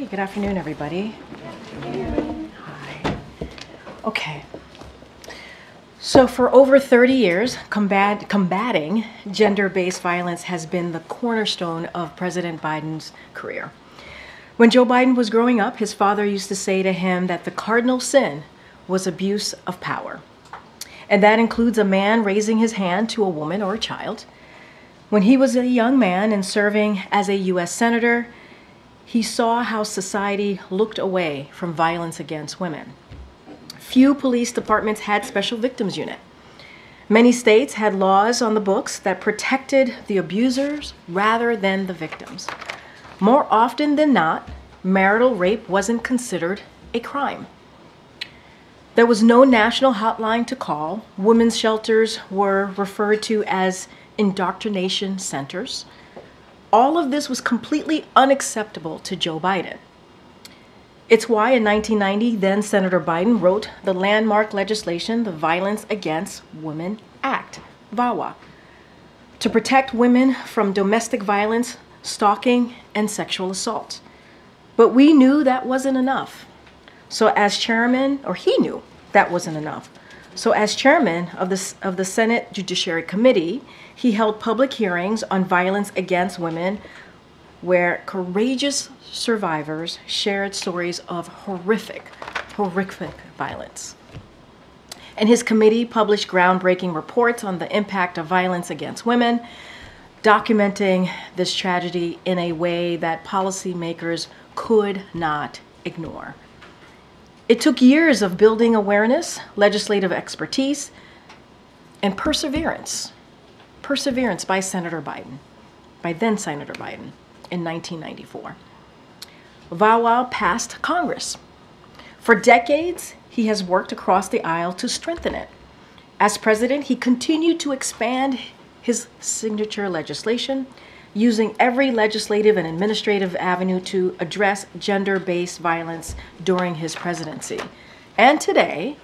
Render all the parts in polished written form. Hey, good afternoon, everybody. Good afternoon. Hi. Okay. So for over 30 years, combating gender-based violence has been the cornerstone of President Biden's career. When Joe Biden was growing up, his father used to say to him that the cardinal sin was abuse of power. And that includes a man raising his hand to a woman or a child. When he was a young man and serving as a U.S. senator, he saw how society looked away from violence against women. Few police departments had special victims unit. Many states had laws on the books that protected the abusers rather than the victims. More often than not, marital rape wasn't considered a crime. There was no national hotline to call. Women's shelters were referred to as indoctrination centers. All of this was completely unacceptable to Joe Biden. It's why in 1990, then Senator Biden wrote the landmark legislation, the Violence Against Women Act, VAWA, to protect women from domestic violence, stalking, and sexual assault. But we knew that wasn't enough. So as chairman, or he knew that wasn't enough. So as chairman of the Senate Judiciary Committee, he held public hearings on violence against women where courageous survivors shared stories of horrific violence. And his committee published groundbreaking reports on the impact of violence against women, documenting this tragedy in a way that policymakers could not ignore. It took years of building awareness, legislative expertise, and perseverance. Perseverance by Senator Biden, by then Senator Biden. In 1994. VAWA passed Congress. For decades, he has worked across the aisle to strengthen it. As president, he continued to expand his signature legislation, using every legislative and administrative avenue to address gender-based violence during his presidency. And today,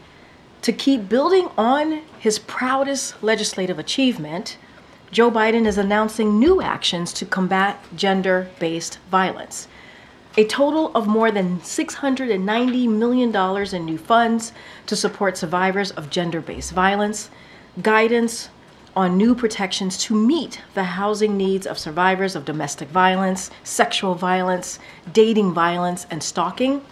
to keep building on his proudest legislative achievement, Joe Biden is announcing new actions to combat gender-based violence. A total of more than $690 million in new funds to support survivors of gender-based violence, guidance on new protections to meet the housing needs of survivors of domestic violence, sexual violence, dating violence, and stalking,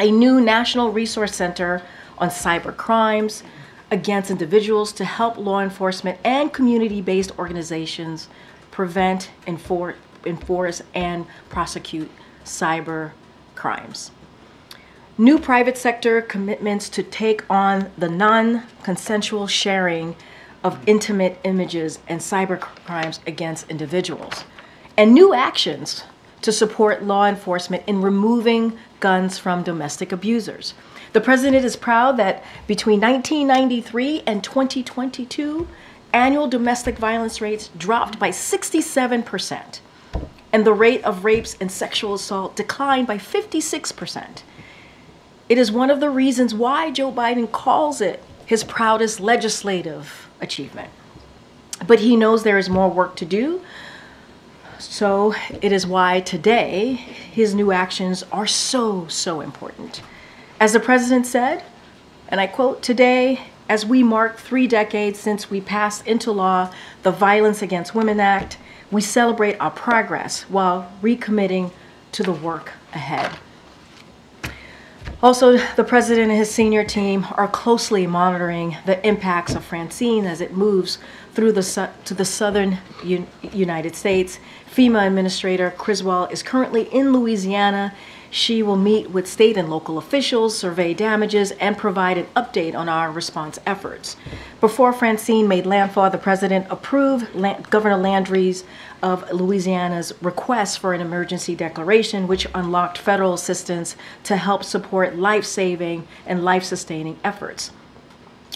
a new National Resource Center on cyber crimes, against individuals to help law enforcement and community-based organizations prevent, enforce, and prosecute cyber crimes. New private sector commitments to take on the non-consensual sharing of intimate images and cyber crimes against individuals. And new actions to support law enforcement in removing guns from domestic abusers. The president is proud that between 1993 and 2022, annual domestic violence rates dropped by 67%, and the rate of rapes and sexual assault declined by 56%. It is one of the reasons why Joe Biden calls it his proudest legislative achievement. But he knows there is more work to do, so it is why today his new actions are so important. As the president said, and I quote, "Today, as we mark 3 decades since we passed into law the Violence Against Women Act, we celebrate our progress while recommitting to the work ahead." Also, the president and his senior team are closely monitoring the impacts of Francine as it moves through to the southern United States. FEMA Administrator Criswell is currently in Louisiana. She will meet with state and local officials, survey damages, and provide an update on our response efforts. Before Francine made landfall, the president approved Governor Landry's of Louisiana's request for an emergency declaration, which unlocked federal assistance to help support life-saving and life-sustaining efforts.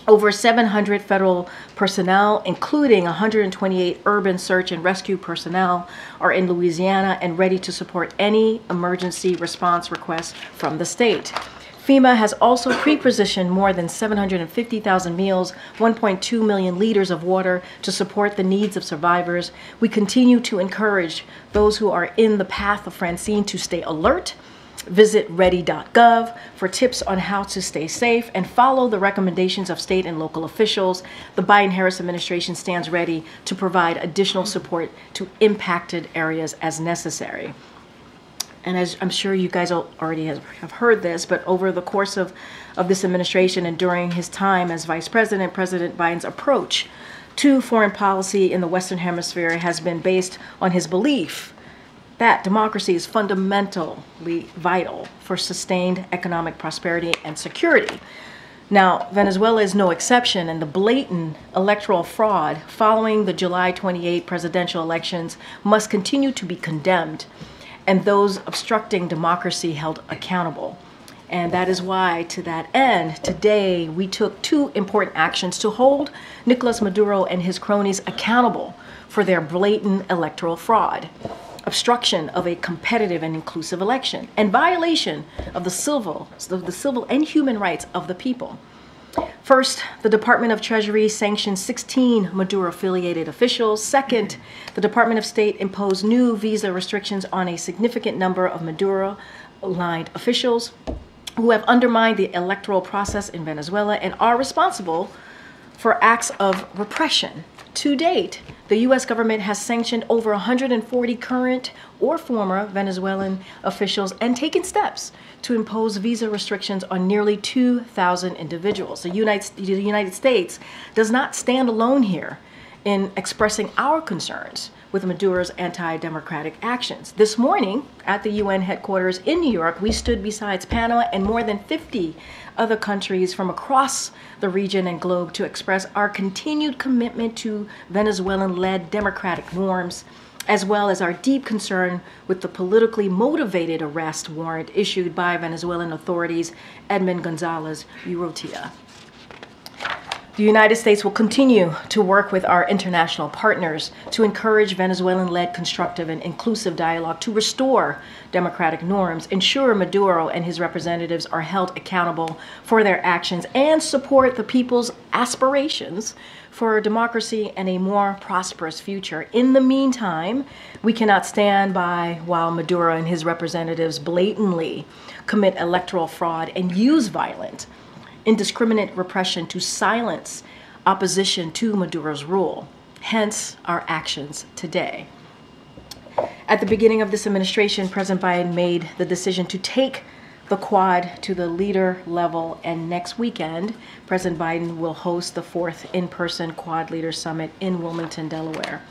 Over 700 federal personnel, including 128 urban search and rescue personnel, are in Louisiana and ready to support any emergency response request from the state. FEMA has also pre-positioned more than 750,000 meals, 1.2 million liters of water to support the needs of survivors. We continue to encourage those who are in the path of Francine to stay alert Visit ready.gov for tips on how to stay safe and follow the recommendations of state and local officials. The Biden-Harris administration stands ready to provide additional support to impacted areas as necessary. And as I'm sure you guys already have heard this, but over the course of this administration and during his time as vice president, President Biden's approach to foreign policy in the Western Hemisphere has been based on his belief that democracy is fundamentally vital for sustained economic prosperity and security. Now, Venezuela is no exception, and the blatant electoral fraud following the July 28 presidential elections must continue to be condemned, and those obstructing democracy held accountable. And that is why, to that end, today we took two important actions to hold Nicolas Maduro and his cronies accountable for their blatant electoral fraud, obstruction of a competitive and inclusive election, and violation of the civil and human rights of the people. First, the Department of Treasury sanctioned 16 Maduro-affiliated officials. Second, the Department of State imposed new visa restrictions on a significant number of Maduro-aligned officials who have undermined the electoral process in Venezuela and are responsible for acts of repression. To date, the U.S. government has sanctioned over 140 current or former Venezuelan officials and taken steps to impose visa restrictions on nearly 2,000 individuals. The United States does not stand alone here in expressing our concerns with Maduro's anti-democratic actions. This morning, at the UN headquarters in New York, we stood beside Panama and more than 50 other countries from across the region and globe to express our continued commitment to Venezuelan-led democratic norms, as well as our deep concern with the politically motivated arrest warrant issued by Venezuelan authorities, Edmond Gonzalez Urrutia. The United States will continue to work with our international partners to encourage Venezuelan-led constructive and inclusive dialogue to restore democratic norms, ensure Maduro and his representatives are held accountable for their actions, and support the people's aspirations for democracy and a more prosperous future. In the meantime, we cannot stand by while Maduro and his representatives blatantly commit electoral fraud and use violence, indiscriminate repression to silence opposition to Maduro's rule, hence our actions today. At the beginning of this administration, President Biden made the decision to take the Quad to the leader level, and next weekend, President Biden will host the 4th in-person Quad Leader Summit in Wilmington, Delaware.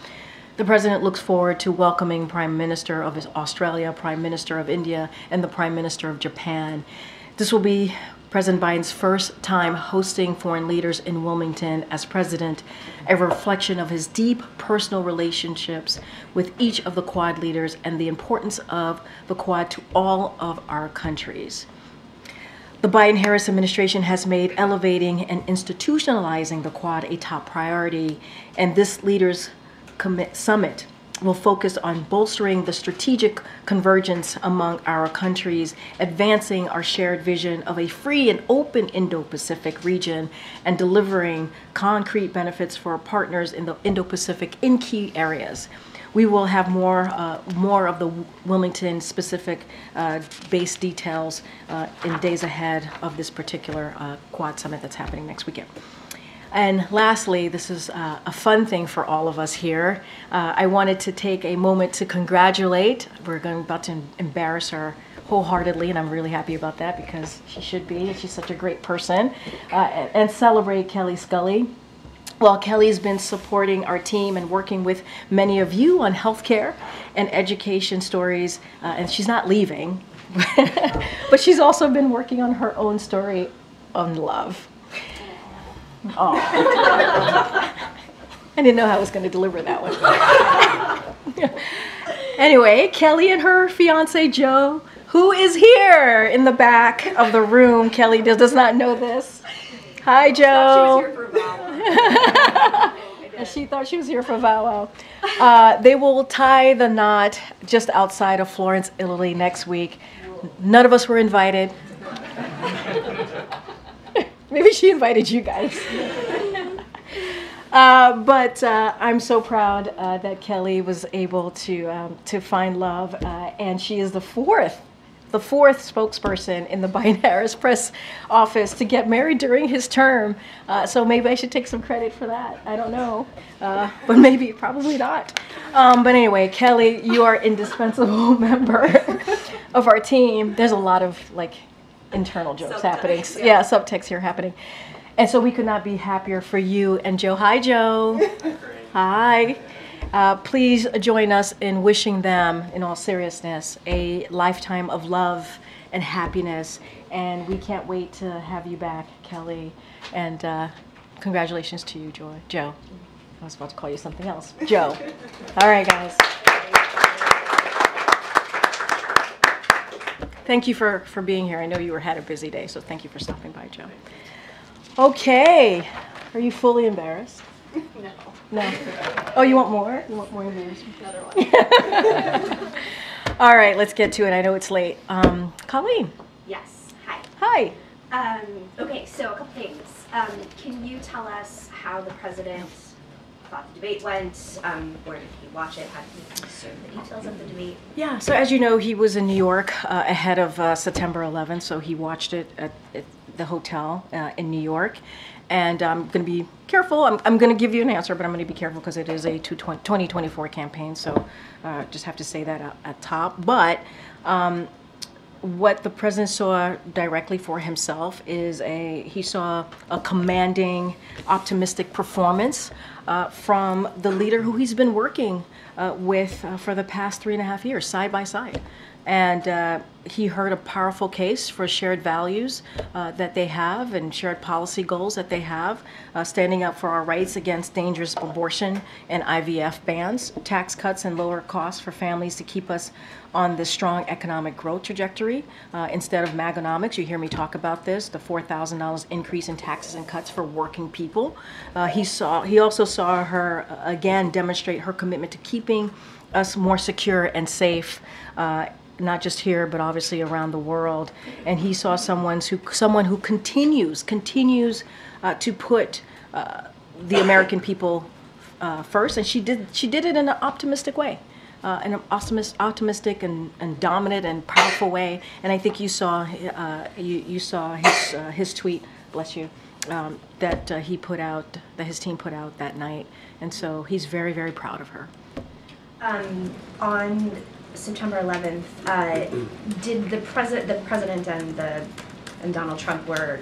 The president looks forward to welcoming Prime Minister of Australia, Prime Minister of India, and the Prime Minister of Japan. This will be President Biden's first time hosting foreign leaders in Wilmington as president, a reflection of his deep personal relationships with each of the Quad leaders and the importance of the Quad to all of our countries. The Biden-Harris administration has made elevating and institutionalizing the Quad a top priority, and this leaders' summit will focus on bolstering the strategic convergence among our countries, advancing our shared vision of a free and open Indo-Pacific region, and delivering concrete benefits for our partners in the Indo-Pacific in key areas. We will have more of the Wilmington-specific base details in days ahead of this particular Quad Summit that's happening next weekend. And lastly, this is a fun thing for all of us here. I wanted to take a moment to congratulate. We're about to embarrass her wholeheartedly, and I'm really happy about that because she should be. She's such a great person. And celebrate Kelly Scully. Well, Kelly's been supporting our team and working with many of you on healthcare and education stories, and she's not leaving. But she's also been working on her own story on love. Oh, I didn't know how I was going to deliver that one. Anyway, Kelly and her fiance Joe, who is here in the back of the room. Kelly does not know this. Hi, Joe. She was here for Vow. And she thought she was here for Vow. They will tie the knot just outside of Florence, Italy next week. None of us were invited. Maybe she invited you guys. but I'm so proud that Kelly was able to find love, and she is the 4th the fourth spokesperson in the Biden-Harris press office to get married during his term. So maybe I should take some credit for that. I don't know, but maybe, probably not. But anyway, Kelly, you are an indispensable member of our team. There's a lot of like internal jokes happening. Yeah, subtext here happening. And so we could not be happier for you and Joe. Hi, Joe. Hi. Please join us in wishing them, in all seriousness, a lifetime of love and happiness. And we can't wait to have you back, Kelly. And congratulations to you, Joe. I was about to call you something else. Joe. All right, guys. Thank you for being here. I know you had a busy day, so thank you for stopping by, Joe. Okay. Are you fully embarrassed? No. No. Oh, you want more? You want more embarrassment? Another one. All right, let's get to it. I know it's late. Colleen. Yes. Hi. Hi. Okay, so a couple things. Can you tell us how the president thought the debate went? Where did he watch it? How did he consume the details of the debate? Yeah, so as you know, he was in New York ahead of September 11th, so he watched it at the hotel in New York. And I'm going to be careful. I'm going to give you an answer, but I'm going to be careful because it is a 2024 campaign, so just have to say that at top. But what the president saw directly for himself is he saw a commanding, optimistic performance from the leader who he's been working with for the past 3.5 years, side by side. And he heard a powerful case for shared values that they have and shared policy goals that they have, standing up for our rights against dangerous abortion and IVF bans, tax cuts and lower costs for families to keep us on the strong economic growth trajectory. Instead of Magonomics, you hear me talk about this, the $4,000 increase in taxes and cuts for working people. He also saw her, again, demonstrate her commitment to keeping us more secure and safe, not just here, but obviously around the world. And he saw someone who continues to put the American people first. And she did it in an optimistic way, in an optimistic and dominant and powerful way. And I think you saw you saw his tweet. Bless you. That he put out, that his team put out that night. And so he's very, very proud of her. On September 11th, did the president and Donald Trump were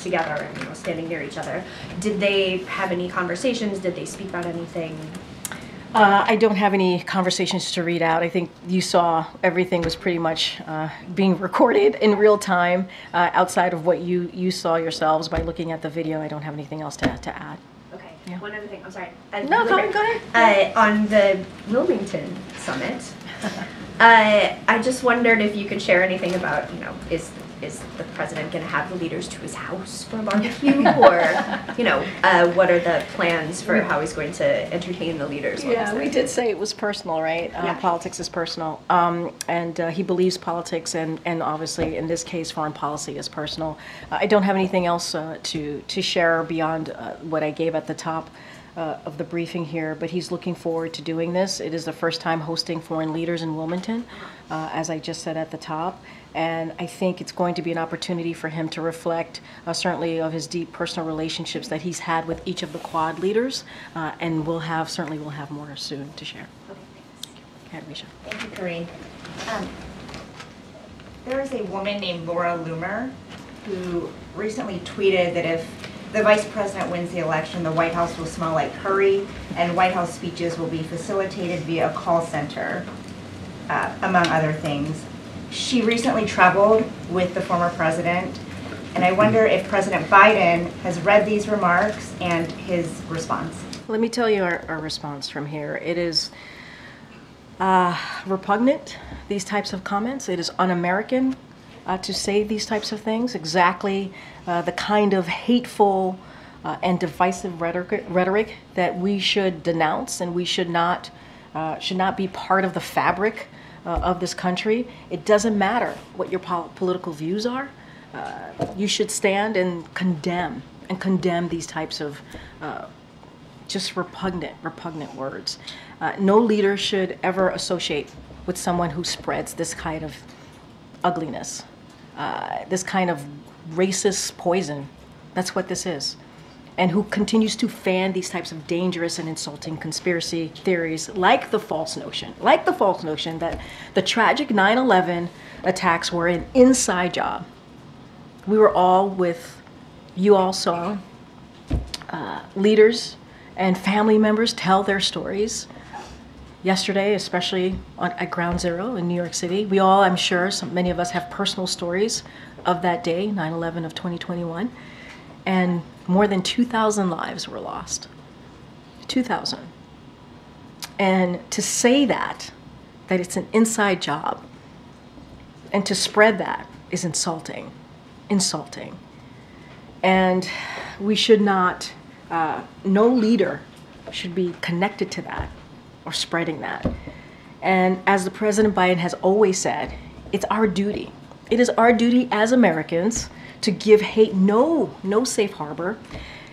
together and standing near each other. Did they have any conversations? Did they speak about anything? I don't have any conversations to read out. I think you saw everything was pretty much being recorded in real time outside of what you saw yourselves by looking at the video. I don't have anything else to add. Yeah. One other thing, I'm sorry. No, go ahead. On the Wilmington summit, I just wondered if you could share anything about, is the president going to have the leaders to his house for a barbecue? Or, what are the plans for how he's going to entertain the leaders? Yeah, we did say it was personal, right? Yeah. Politics is personal. And he believes politics and obviously, in this case, foreign policy is personal. I don't have anything else to share beyond what I gave at the top of the briefing here, but he's looking forward to doing this. It is the first time hosting foreign leaders in Wilmington, as I just said at the top. And I think it's going to be an opportunity for him to reflect certainly of his deep personal relationships that he's had with each of the Quad leaders, and we'll have more soon to share. Okay, thanks. Thank you, Karine. There is a woman named Laura Loomer who recently tweeted that if the vice president wins the election, the White House will smell like curry, and White House speeches will be facilitated via a call center, among other things. She recently traveled with the former president, and I wonder if President Biden has read these remarks and his response. Let me tell you our response from here. It is repugnant, these types of comments. It is un-American to say these types of things, exactly the kind of hateful and divisive rhetoric that we should denounce, and we should not be part of the fabric of this country. It doesn't matter what your political views are. You should stand and condemn these types of just repugnant words. No leader should ever associate with someone who spreads this kind of ugliness, this kind of racist poison. That's what this is. And who continues to fan these types of dangerous and insulting conspiracy theories, like the false notion that the tragic 9/11 attacks were an inside job. We were all with, you all saw, leaders and family members tell their stories. Yesterday, especially at Ground Zero in New York City, we all, I'm sure, many of us have personal stories of that day, 9/11 of 2021, and more than 2,000 lives were lost. 2,000. And to say that it's an inside job, and to spread that is insulting, insulting. And we should not, no leader should be connected to that or spreading that. And as the President Biden has always said, it's our duty. It is our duty as Americans to give hate no safe harbor,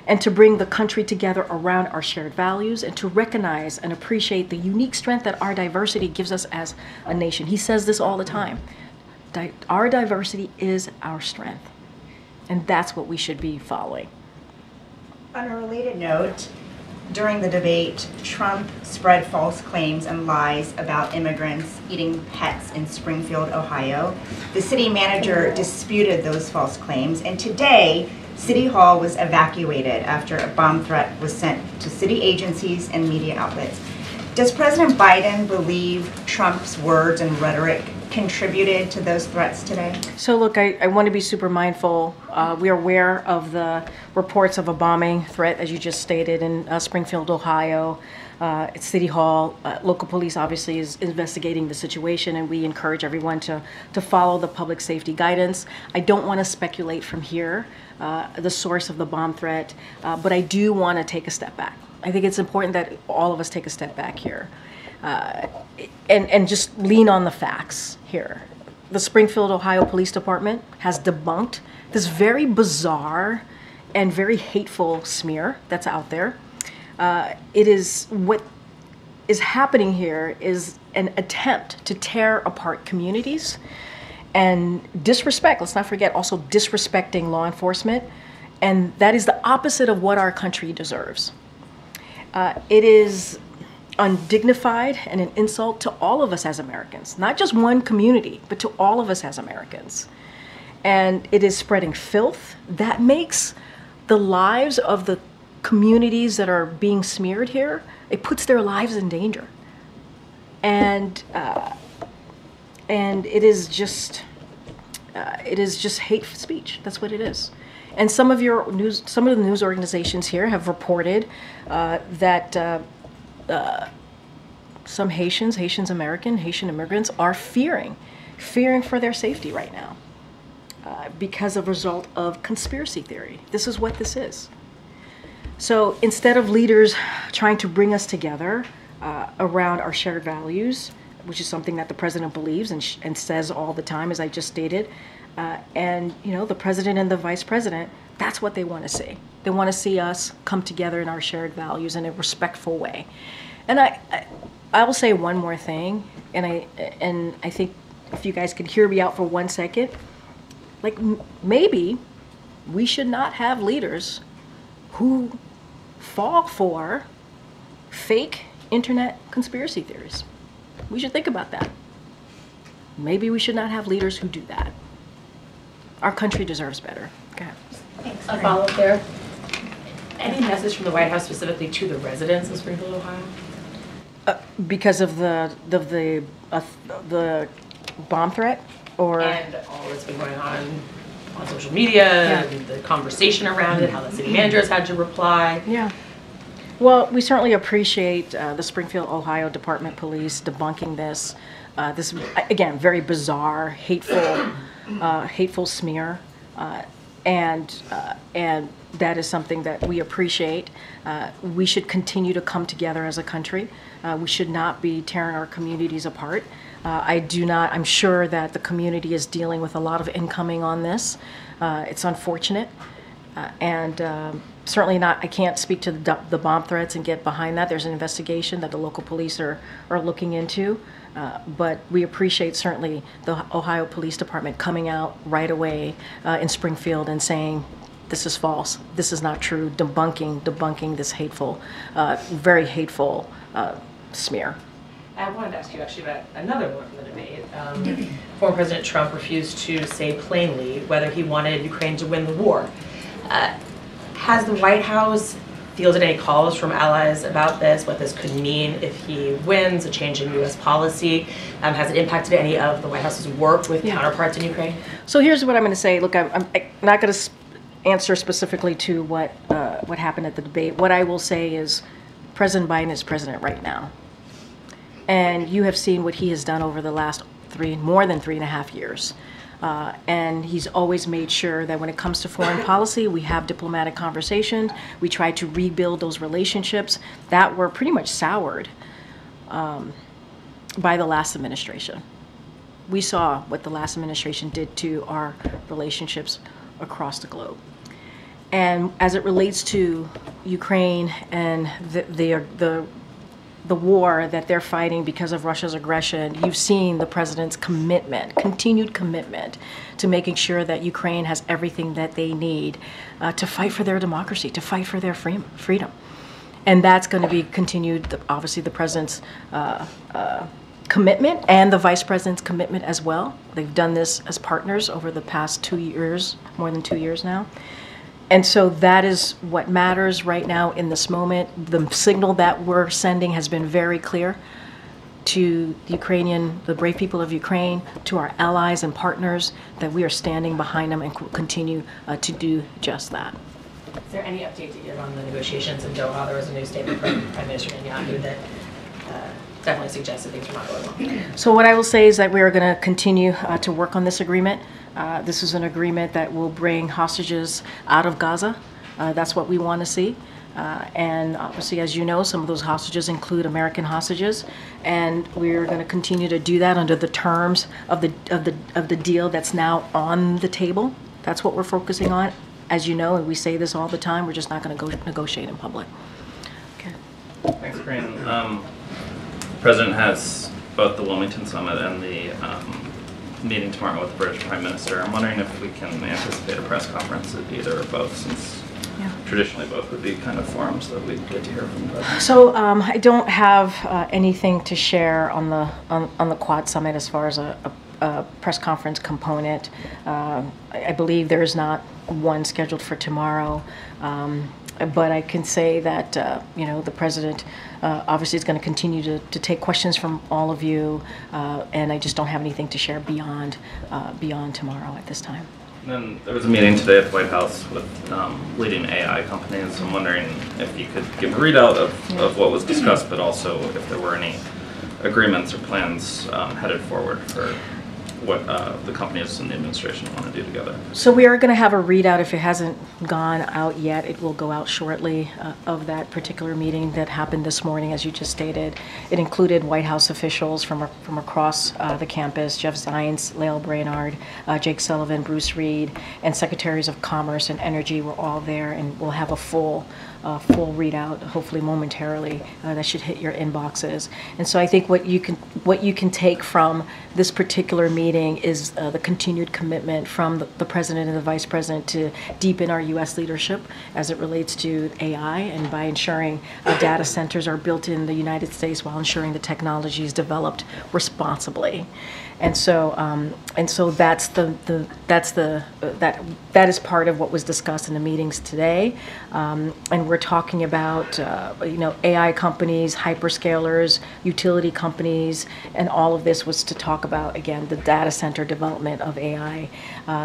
and to bring the country together around our shared values, and to recognize and appreciate the unique strength that our diversity gives us as a nation. He says this all the time. Our diversity is our strength. And that's what we should be following. On a related note, during the debate, Trump spread false claims and lies about immigrants eating pets in Springfield, Ohio. The city manager disputed those false claims, and today, City Hall was evacuated after a bomb threat was sent to city agencies and media outlets. Does President Biden believe Trump's words and rhetoric contributed to those threats today? So look, I want to be super mindful. We are aware of the reports of a bombing threat, as you just stated, in Springfield, Ohio, at City Hall. Local police obviously is investigating the situation, and we encourage everyone to follow the public safety guidance. I don't want to speculate from here the source of the bomb threat, but I do want to take a step back. I think it's important that all of us take a step back here. And just lean on the facts here. The Springfield, Ohio Police Department has debunked this very bizarre and very hateful smear that's out there. What is happening here is an attempt to tear apart communities and disrespect, let's not forget, also disrespecting law enforcement. And that is the opposite of what our country deserves. It is undignified and an insult to all of us as Americans, not just one community, but to all of us as Americans. And it is spreading filth that makes the lives of the communities that are being smeared here, it puts their lives in danger. And it is just hate speech. That's what it is. And some of the news organizations here have reported that some Haitian immigrants are fearing for their safety right now because of result of conspiracy theory. This is what this is. So instead of leaders trying to bring us together around our shared values, which is something that the president believes and says all the time, as I just stated, and you know, the president and the vice president, that's what they want to see. They want to see us come together in our shared values in a respectful way. And I will say one more thing, and I think if you guys could hear me out for one second, like maybe we should not have leaders who fall for fake internet conspiracy theories. We should think about that. Maybe we should not have leaders who do that. Our country deserves better. Go ahead. Thanks. A follow-up there. Any message from the White House specifically to the residents of Springfield, Ohio? Because of the bomb threat, or and all that's been going on social media, yeah, and the conversation around it, how the city managers had to reply. Yeah. Well, we certainly appreciate the Springfield, Ohio Department Police debunking this. This again, very bizarre, hateful, hateful smear. And that is something that we appreciate. We should continue to come together as a country. We should not be tearing our communities apart. I'm sure that the community is dealing with a lot of incoming on this. It's unfortunate. Certainly not, I can't speak to the bomb threats and get behind that. There's an investigation that the local police are looking into. But we appreciate certainly the Ohio Police Department coming out right away in Springfield and saying, this is false, this is not true, debunking this hateful, very hateful smear. I wanted to ask you actually about another one from the debate. Former President Trump refused to say plainly whether he wanted Ukraine to win the war. Has the White House fielded any calls from allies about this, what this could mean if he wins, a change in U.S. policy? Has it impacted any of the White House's work with counterparts in Ukraine? So here's what I'm going to say. Look, I'm not going to answer specifically to what happened at the debate. What I will say is President Biden is president right now. And you have seen what he has done over the last more than three and a half years. And he's always made sure that when it comes to foreign policy, we have diplomatic conversations. We try to rebuild those relationships that were pretty much soured by the last administration. We saw what the last administration did to our relationships across the globe. And as it relates to Ukraine and the war that they're fighting because of Russia's aggression, you've seen the president's commitment, continued commitment to making sure that Ukraine has everything that they need to fight for their democracy, to fight for their freedom. And that's going to be continued, obviously, the president's commitment and the vice president's commitment as well. They've done this as partners over the past 2 years, more than 2 years now. And so that is what matters right now in this moment. The signal that we're sending has been very clear to the Ukrainian, the brave people of Ukraine, to our allies and partners, that we are standing behind them and continue to do just that. Is there any update to give on the negotiations in Doha? There was a new statement from Prime Minister Netanyahu that definitely suggests that things are not going well. So what I will say is that we are going to continue to work on this agreement. This is an agreement that will bring hostages out of Gaza. That's what we want to see. And obviously, as you know, some of those hostages include American hostages. And we're going to continue to do that under the terms of the deal that's now on the table. That's what we're focusing on. As you know, and we say this all the time, we're just not going to go negotiate in public. Okay. Thanks, Corinne. The President has both the Wilmington summit and the meeting tomorrow with the British Prime Minister. I'm wondering if we can anticipate a press conference at either or both, since traditionally both would be kind of forums that we get to hear from the President. So I don't have anything to share on the Quad summit as far as a press conference component. I believe there is not one scheduled for tomorrow. But I can say that you know, the President obviously is going to continue to take questions from all of you, and I just don't have anything to share beyond beyond tomorrow at this time. And then there was a meeting today at the White House with leading AI companies. I'm wondering if you could give a readout of what was discussed, but also if there were any agreements or plans headed forward for what the companies and the administration want to do together. So we are going to have a readout, if it hasn't gone out yet, it will go out shortly, of that particular meeting that happened this morning, as you just stated. It included White House officials from across the campus, Jeff Zients, Lael Brainard, Jake Sullivan, Bruce Reed, and Secretaries of Commerce and Energy were all there, and we'll have a full readout, hopefully momentarily, that should hit your inboxes. And so I think what you can take from this particular meeting is the continued commitment from the President and the Vice President to deepen our U.S. leadership as it relates to AI, and by ensuring data centers are built in the United States while ensuring the technology is developed responsibly. And so that is part of what was discussed in the meetings today, and we're talking about you know, AI companies, hyperscalers, utility companies, and all of this was to talk about, again, the data center development of AI.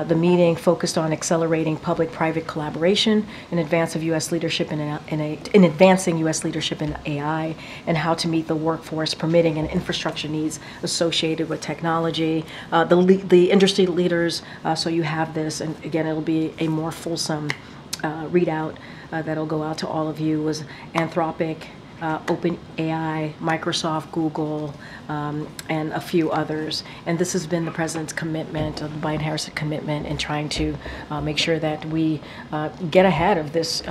The meeting focused on accelerating public-private collaboration in advance of U.S. leadership in advancing U.S. leadership in AI, and how to meet the workforce, permitting, and infrastructure needs associated with technology. The industry leaders, so you have this, and again, it'll be a more fulsome readout that'll go out to all of you, was Anthropic, OpenAI, Microsoft, Google, and a few others. And this has been the President's commitment, the Biden-Harris commitment, in trying to make sure that we get ahead of this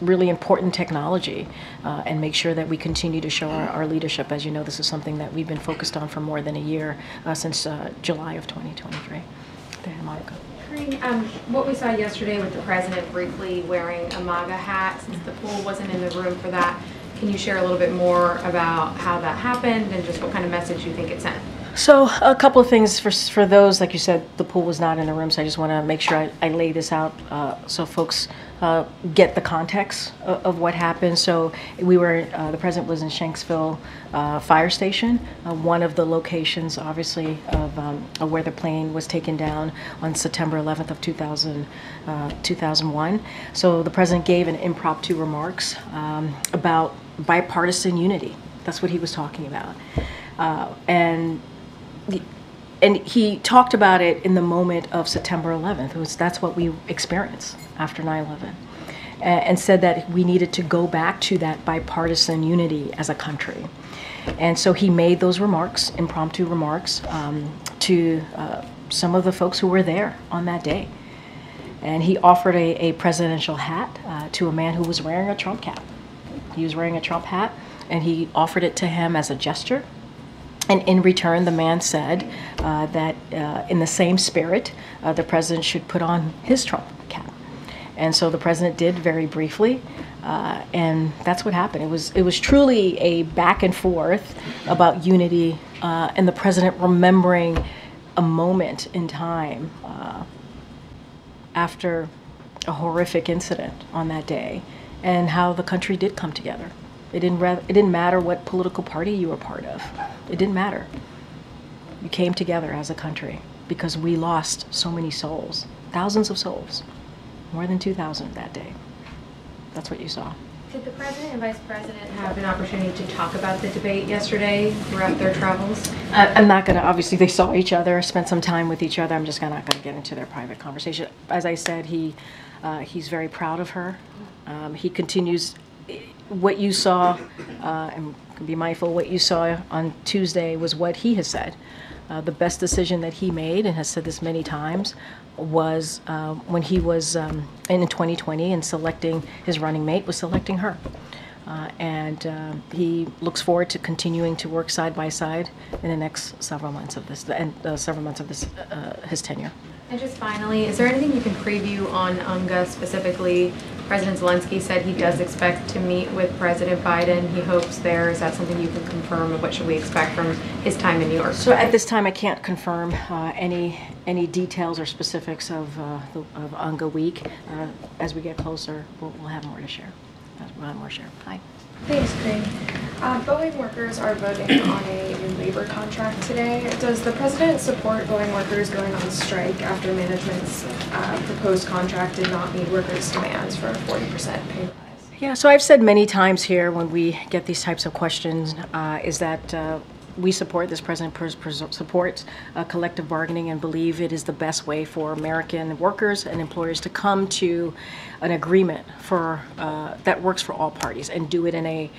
really important technology and make sure that we continue to show our leadership. As you know, this is something that we've been focused on for more than a year since July of 2023. Monica. What we saw yesterday with the president briefly wearing a MAGA hat, since the pool wasn't in the room for that, can you share a little bit more about how that happened and just what kind of message you think it sent? So a couple of things for those, like you said, the pool was not in the room, so I just want to make sure I lay this out so folks get the context of what happened. So we were, the president was in Shanksville Fire Station, one of the locations, obviously, of where the plane was taken down on September 11th of 2001. So the president gave an impromptu remarks about bipartisan unity. That's what he was talking about. And he talked about it in the moment of September 11th. That's what we experienced after 9/11, and said that we needed to go back to that bipartisan unity as a country. And so he made those remarks, impromptu remarks, to some of the folks who were there on that day. And he offered a presidential hat to a man who was wearing a Trump cap. He was wearing a Trump hat, and he offered it to him as a gesture. And in return, the man said that in the same spirit, the president should put on his Trump cap. And so the president did, very briefly, and that's what happened. It was truly a back and forth about unity, and the president remembering a moment in time after a horrific incident on that day, and how the country did come together. It didn't matter what political party you were part of. It didn't matter. You came together as a country because we lost so many souls, thousands of souls, more than 2,000 that day. That's what you saw. Did the president and vice president have an opportunity to talk about the debate yesterday throughout their travels? I'm not going to, obviously they saw each other, spent some time with each other. I'm just not going to get into their private conversation. As I said, he's very proud of her. He continues. What you saw, and be mindful, what you saw on Tuesday was what he has said. The best decision that he made, and has said this many times, was when he was in 2020 and selecting his running mate, was selecting her. And he looks forward to continuing to work side by side in the next several months of this, and his tenure. And just finally, is there anything you can preview on UNGA specifically? President Zelensky said he does expect to meet with President Biden. He hopes there. Is that something you can confirm? What should we expect from his time in New York? So at this time, I can't confirm any details or specifics of UNGA Week. As we get closer, we'll have more to share. Hi. Thanks, Green. Boeing workers are voting on a new labor contract today. Does the president support Boeing workers going on strike after management's proposed contract did not meet workers' demands for a 40% pay rise? Yeah, so I've said many times here when we get these types of questions is that we support, this president supports collective bargaining and believe it is the best way for American workers and employers to come to an agreement for that works for all parties and do it in a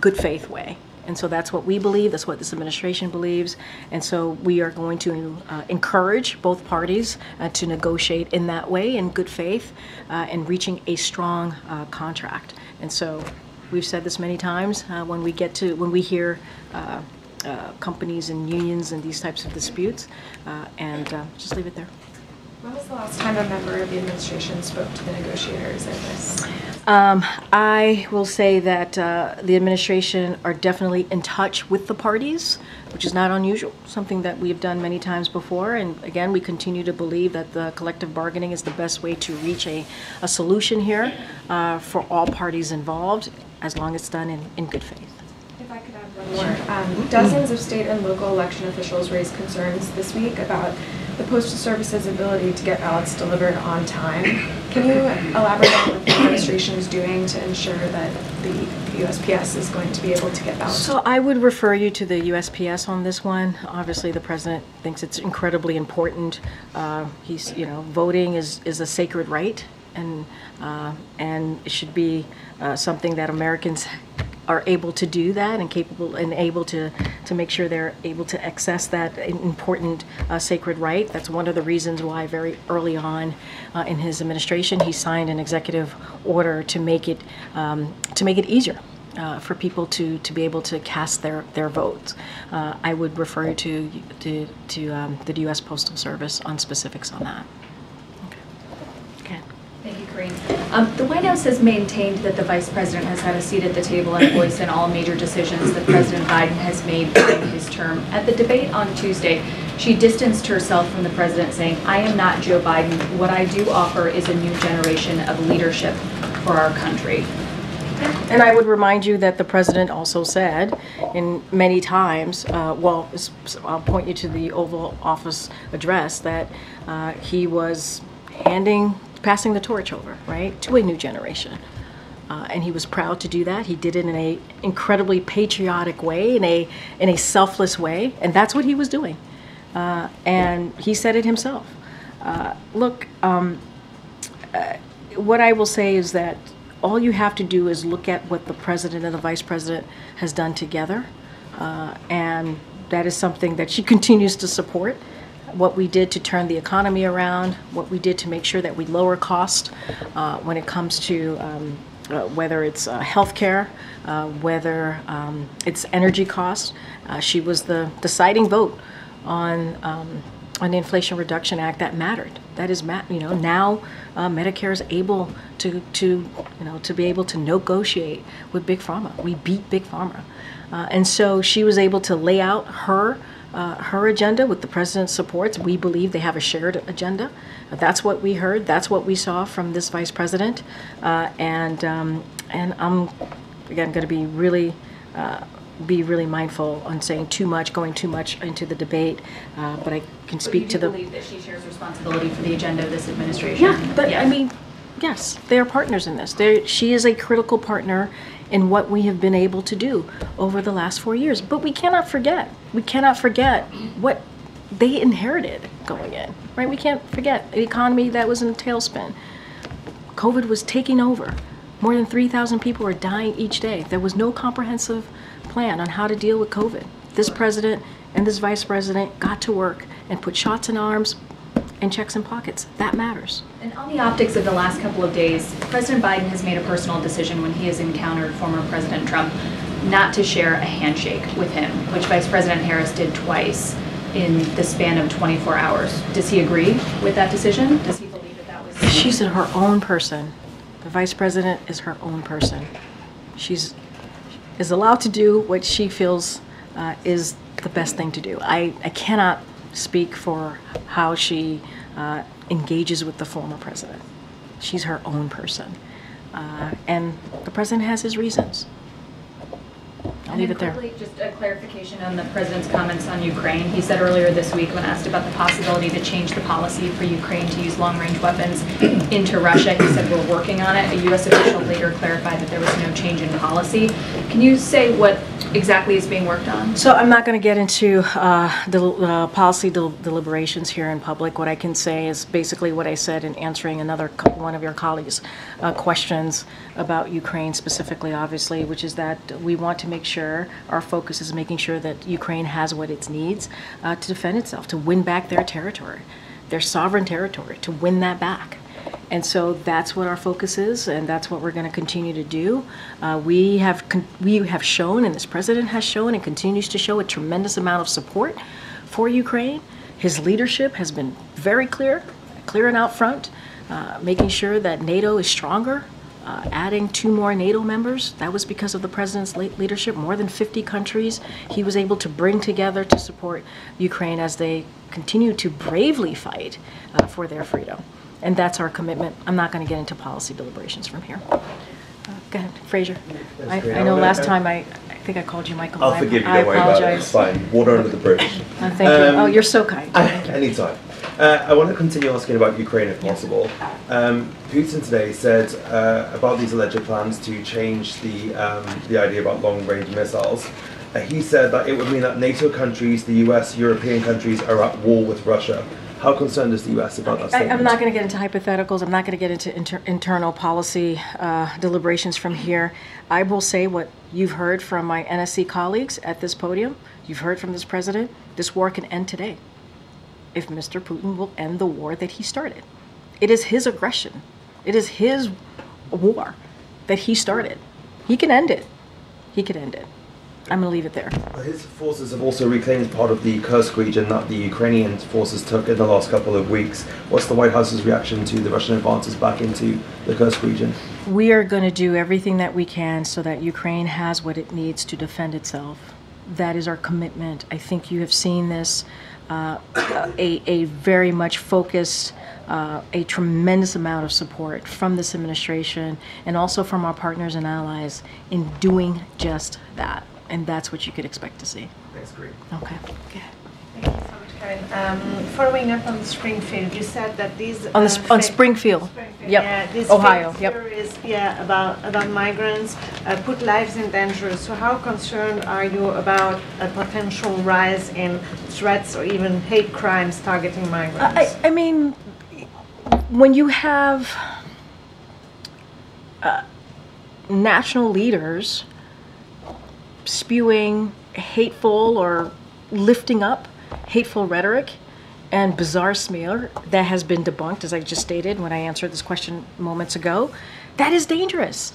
good faith way. And so that's what we believe, that's what this administration believes, and so we are going to encourage both parties to negotiate in that way, in good faith, and reaching a strong contract. And so we've said this many times, when we hear companies and unions and these types of disputes, and just leave it there. When was the last time a member of the administration spoke to the negotiators at this? I will say that the administration are definitely in touch with the parties, which is not unusual, something that we have done many times before. And again, we continue to believe that the collective bargaining is the best way to reach a solution here for all parties involved, as long as it's done in good faith. If I could add one more. Dozens of state and local election officials raised concerns this week about the Postal Service's ability to get ballots delivered on time. Can you elaborate on what the administration is doing to ensure that the USPS is going to be able to get ballots? So I would refer you to the USPS on this one. Obviously, the president thinks it's incredibly important. He's, you know, voting is a sacred right, and it should be something that Americans are able to do that and capable and able to make sure they're able to access that important sacred right. That's one of the reasons why very early on in his administration he signed an executive order to make it easier for people to be able to cast their votes. I would refer you to the U.S. Postal Service on specifics on that. Thank you, Karine. The White House has maintained that the Vice President has had a seat at the table and a voice in all major decisions that President Biden has made during his term. At the debate on Tuesday, she distanced herself from the President, saying, "I am not Joe Biden. What I do offer is a new generation of leadership for our country." And I would remind you that the President also said in many times, well, I'll point you to the Oval Office address, that he was passing the torch over, right, to a new generation. And he was proud to do that. He did it in an incredibly patriotic way, in a selfless way, and that's what he was doing. And he said it himself. Look, what I will say is that all you have to do is look at what the President and the Vice President has done together, and that is something that she continues to support. What we did to turn the economy around, what we did to make sure that we lower cost when it comes to whether it's healthcare, whether it's energy costs. She was the deciding vote on the Inflation Reduction Act that mattered. That is, now Medicare is able to be able to negotiate with Big Pharma. We beat Big Pharma, and so she was able to lay out her agenda with the President's supports. We believe they have a shared agenda. That's what we heard. That's what we saw from this Vice President. And I'm again going to be really mindful on saying too much, going too much into the debate. But I can speak to the. Do you believe that she shares responsibility for the agenda of this administration? Yeah, but yes. I mean, yes, they are partners in this. She is a critical partner in what we have been able to do over the last 4 years. But we cannot forget what they inherited going in, right? We can't forget the economy that was in a tailspin. COVID was taking over. More than 3,000 people were dying each day. There was no comprehensive plan on how to deal with COVID. This President and this Vice President got to work and put shots in arms and checks in pockets. That matters. And on the optics of the last couple of days, President Biden has made a personal decision when he has encountered former President Trump not to share a handshake with him, which Vice President Harris did twice in the span of 24 hours. Does he agree with that decision? Does he believe that that was... She's her own person. The Vice President is her own person. She's is allowed to do what she feels is the best thing to do. I cannot speak for how she engages with the former president. She's her own person. And the president has his reasons. I'll leave it there. Just a clarification on the president's comments on Ukraine. He said earlier this week, when asked about the possibility to change the policy for Ukraine to use long-range weapons into Russia, he said, "We're working on it." A U.S. official later clarified that there was no change in policy. Can you say what exactly is being worked on? So I'm not going to get into the policy deliberations here in public. What I can say is basically what I said in answering another one of your colleagues' questions about Ukraine specifically, obviously, which is that we want to make sure our focus is making sure that Ukraine has what it needs to defend itself, to win back their territory, their sovereign territory, to win that back. And so that's what our focus is, and that's what we're going to continue to do. We have shown, and this president has shown and continues to show, a tremendous amount of support for Ukraine. His leadership has been very clear and out front, making sure that NATO is stronger, adding 2 more NATO members. That was because of the president's leadership. More than 50 countries he was able to bring together to support Ukraine as they continue to bravely fight for their freedom. And that's our commitment. I'm not going to get into policy deliberations from here. Go ahead, Fraser. I know last time I think I called you Michael. I'll forgive you. Don't worry about it. It's fine. Water under the bridge. Thank you. Oh, you're so kind. Anytime. I want to continue asking about Ukraine if possible. Putin today said about these alleged plans to change the idea about long-range missiles. He said that it would mean that NATO countries, the US, European countries, are at war with Russia. How concerned is the U.S. about that statement? I'm not going to get into hypotheticals. I'm not going to get into internal policy deliberations from here. I will say what you've heard from my NSC colleagues at this podium. You've heard from this president. This war can end today if Mr. Putin will end the war that he started. It is his aggression. It is his war that he started. He can end it. He could end it. I'm going to leave it there. His forces have also reclaimed part of the Kursk region that the Ukrainian forces took in the last couple of weeks. What's the White House's reaction to the Russian advances back into the Kursk region? We are going to do everything that we can so that Ukraine has what it needs to defend itself. That is our commitment. I think you have seen this, a very much focused, a tremendous amount of support from this administration and also from our partners and allies in doing just that. And that's what you could expect to see. That's great. Okay. Good. Thank you so much, Karen. Following up on Springfield, you said that these on Springfield, yep, yeah, this Ohio, yep, is, yeah, about migrants put lives in danger. So how concerned are you about a potential rise in threats or even hate crimes targeting migrants? I mean, when you have national leaders spewing hateful or lifting up hateful rhetoric and bizarre smear that has been debunked, as I just stated when I answered this question moments ago, that is dangerous.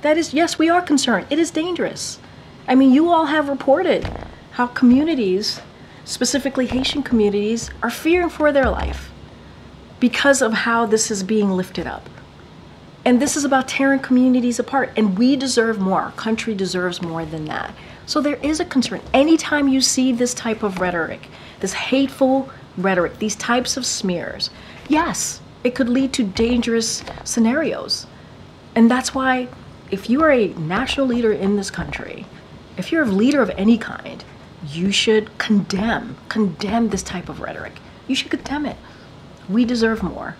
That is, yes, we are concerned. It is dangerous. I mean, you all have reported how communities, specifically Haitian communities, are fearing for their life because of how this is being lifted up. And this is about tearing communities apart, and we deserve more. Our country deserves more than that. So there is a concern. Anytime you see this type of rhetoric, this hateful rhetoric, these types of smears, yes, it could lead to dangerous scenarios. And that's why if you are a national leader in this country, if you're a leader of any kind, you should condemn this type of rhetoric. You should condemn it. We deserve more.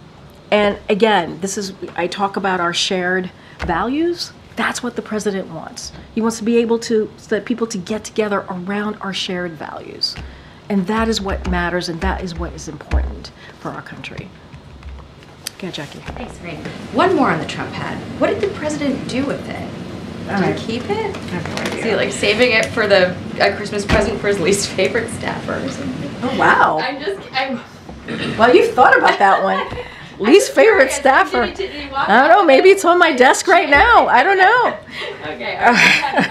And again, this is, I talk about our shared values. That's what the president wants. He wants to be able to, so that people to get together around our shared values. And that is what matters, and that is what is important for our country. Okay, Jackie. Thanks, Irene. One more on the Trump hat. What did the president do with it? Did he keep it? I have no idea. Is he like saving it for the Christmas present for his least favorite staffer or something? Oh, wow. Well, you've thought about that one. Least favorite staffer. I don't know. Maybe it's on my desk right now. I don't know. Okay. On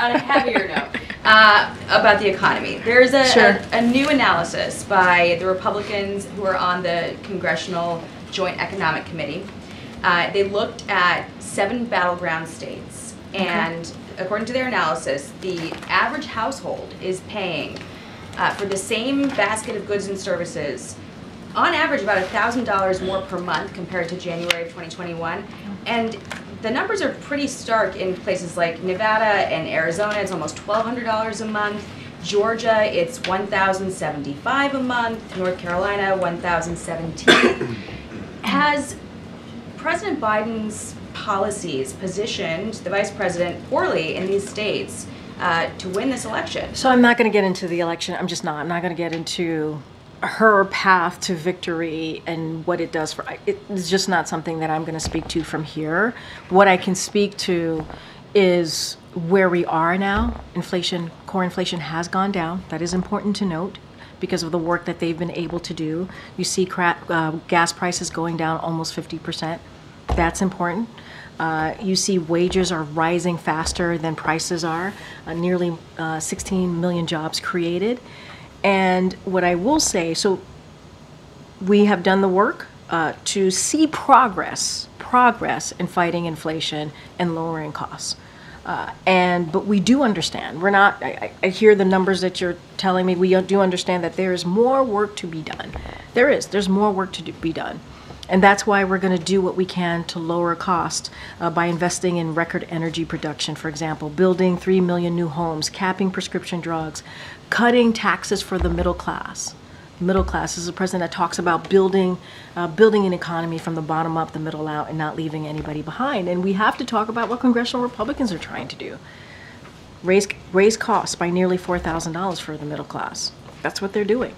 a heavier note, about the economy, there's a new analysis by the Republicans who are on the Congressional Joint Economic Committee. They looked at 7 battleground states, and according to their analysis, the average household is paying for the same basket of goods and services, on average, about $1,000 more per month compared to January of 2021. And the numbers are pretty stark in places like Nevada and Arizona. It's almost $1,200 a month. Georgia, it's $1,075 a month. North Carolina, $1,017. Has President Biden's policies positioned the vice president poorly in these states to win this election? So I'm not going to get into the election. I'm just not. I'm not going to get into her path to victory and what it does for, it's just not something that I'm going to speak to from here. What I can speak to is where we are now. Inflation, core inflation has gone down. That is important to note because of the work that they've been able to do. You see gas prices going down almost 50%. That's important. You see wages are rising faster than prices are. Nearly 16 million jobs created. And what I will say, so we have done the work to see progress in fighting inflation and lowering costs. But we do understand, we're not, I hear the numbers that you're telling me, we do understand that there is more work to be done. There's more work to be done. And that's why we're going to do what we can to lower costs by investing in record energy production, for example, building 3 million new homes, capping prescription drugs, cutting taxes for the middle class. Middle class is a president that talks about building an economy from the bottom up, the middle out, and not leaving anybody behind. And we have to talk about what congressional Republicans are trying to do. Raise costs by nearly $4,000 for the middle class. That's what they're doing.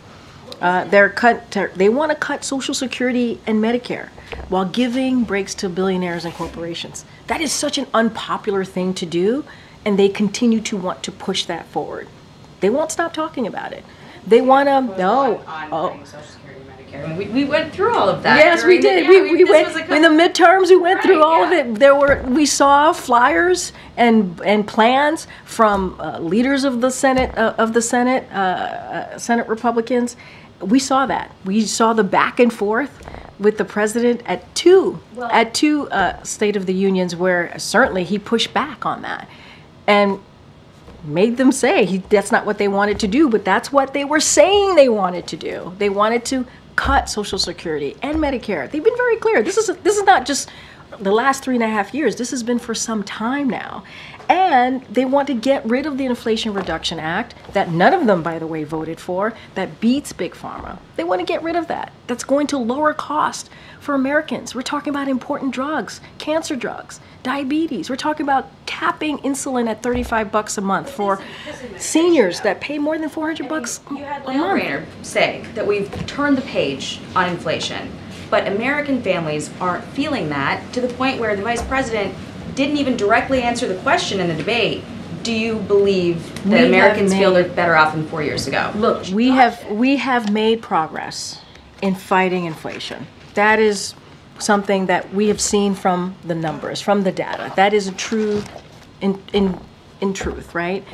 They want to cut Social Security and Medicare while giving breaks to billionaires and corporations. That is such an unpopular thing to do, and they continue to want to push that forward. They won't stop talking about it. They want to know. We went through all of that. Yes, we did. In the midterms, we went through all of it. We saw flyers and plans from leaders of the Senate Senate Republicans. We saw that. We saw the back and forth with the president at two State of the Unions, where certainly he pushed back on that and made them say that's not what they wanted to do, but that's what they were saying they wanted to do. They wanted to cut Social Security and Medicare. They've been very clear. This is not just the last 3.5 years. This has been for some time now. And they want to get rid of the Inflation Reduction Act that none of them, by the way, voted for, that beats Big Pharma. They want to get rid of that. That's going to lower cost for Americans. We're talking about important drugs, cancer drugs, diabetes. We're talking about capping insulin at $35 a month for seniors that pay more than $400 a month. You had Land Rainer say that we've turned the page on inflation, but American families aren't feeling that, to the point where the vice president didn't even directly answer the question in the debate. Do you believe that Americans feel they're better off than 4 years ago? Look, we have made progress in fighting inflation. That is something that we have seen from the numbers, from the data. That is true in truth, right?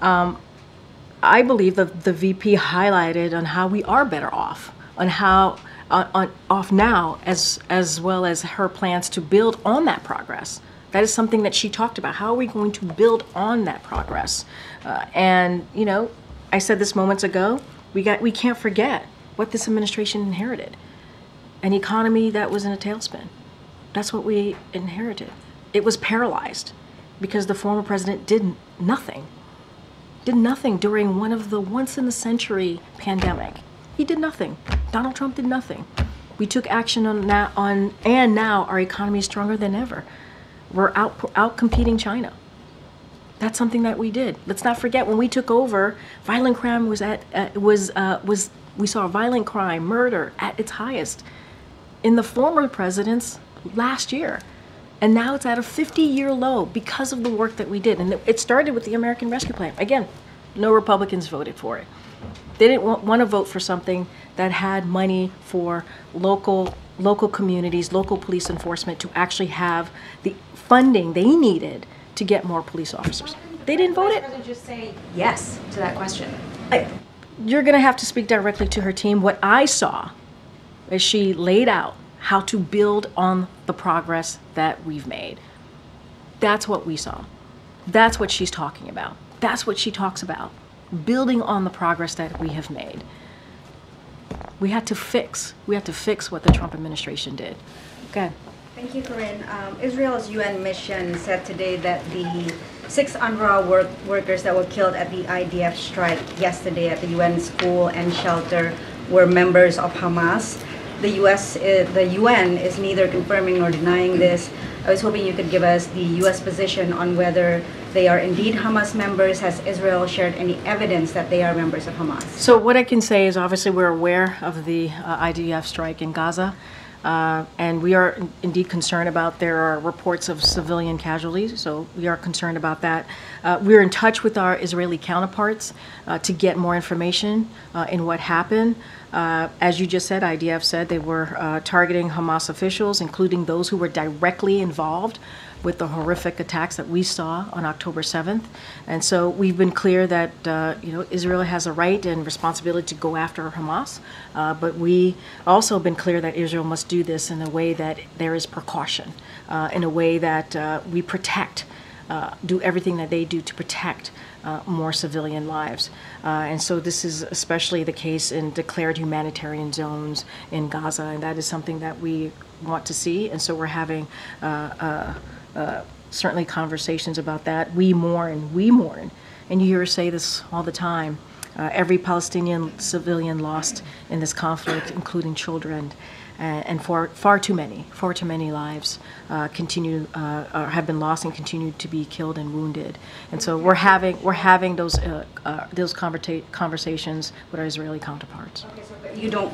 I believe that the VP highlighted on how we are better off, on how off now, as well as her plans to build on that progress. That is something that she talked about. How are we going to build on that progress? And you know, I said this moments ago, we can't forget what this administration inherited. An economy that was in a tailspin. That's what we inherited. It was paralyzed because the former president did nothing. Did nothing during one of the once-in-a-century pandemic. He did nothing. Donald Trump did nothing. We took action on that, and now our economy is stronger than ever. We're out-competing China. That's something that we did. Let's not forget, when we took over, violent crime was at we saw violent crime, murder at its highest in the former president's last year, and now it's at a 50-year low because of the work that we did. And it started with the American Rescue Plan. Again, no Republicans voted for it. They didn't want to vote for something that had money for local communities, local police enforcement, to actually have the funding they needed to get more police officers. They didn't vote it. I'd rather just say yes to that question. You're going to have to speak directly to her team. What I saw is she laid out how to build on the progress that we've made. That's what we saw. That's what she's talking about. That's what she talks about, building on the progress that we have made. We had to fix what the Trump administration did. Okay. Thank you, Corinne. Israel's UN mission said today that the 6 UNRWA workers that were killed at the IDF strike yesterday at the UN school and shelter were members of Hamas. The UN is neither confirming nor denying this. I was hoping you could give us the U.S. position on whether they are indeed Hamas members. Has Israel shared any evidence that they are members of Hamas? So what I can say is, obviously, we're aware of the IDF strike in Gaza. And we are indeed concerned about, there are reports of civilian casualties, so we are concerned about that. We're in touch with our Israeli counterparts to get more information in what happened. As you just said, IDF said they were targeting Hamas officials, including those who were directly involved with the horrific attacks that we saw on October 7th. And so we've been clear that Israel has a right and responsibility to go after Hamas, but we also have been clear that Israel must do this in a way that there is precaution, in a way that we protect, do everything that they do to protect more civilian lives. And so this is especially the case in declared humanitarian zones in Gaza, and that is something that we want to see, and so we're having certainly conversations about that. We mourn. And you hear us say this all the time. Every Palestinian civilian lost in this conflict, including children. and far too many lives continue have been lost and continue to be killed and wounded. And so we're having those conversations with our Israeli counterparts. Okay, so but you don't